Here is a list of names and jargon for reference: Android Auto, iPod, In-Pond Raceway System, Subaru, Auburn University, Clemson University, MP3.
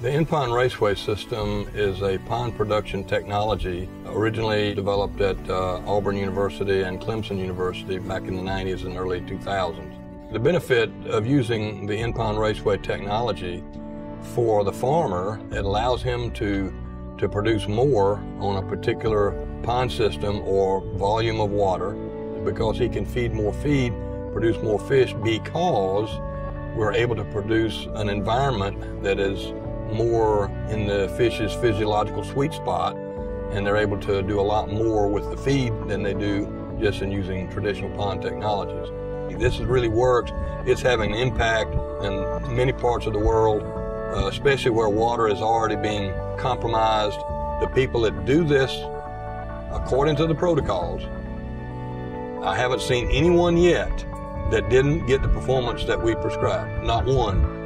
The in-pond raceway system is a pond production technology originally developed at Auburn University and Clemson University back in the 90s and early 2000s. The benefit of using the in-pond raceway technology for the farmer, it allows him to produce more on a particular pond system or volume of water because he can feed more feed, produce more fish because we're able to produce an environment that is more in the fish's physiological sweet spot, and they're able to do a lot more with the feed than they do just in using traditional pond technologies. This really works. It's having an impact in many parts of the world, especially where water is already being compromised. The people that do this, according to the protocols, I haven't seen anyone yet that didn't get the performance that we prescribed, not one.